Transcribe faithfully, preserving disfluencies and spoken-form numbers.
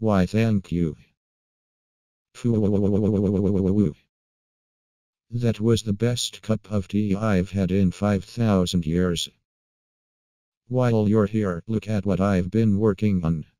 Why thank you. That was the best cup of tea I've had in five thousand years. While you're here, look at what I've been working on.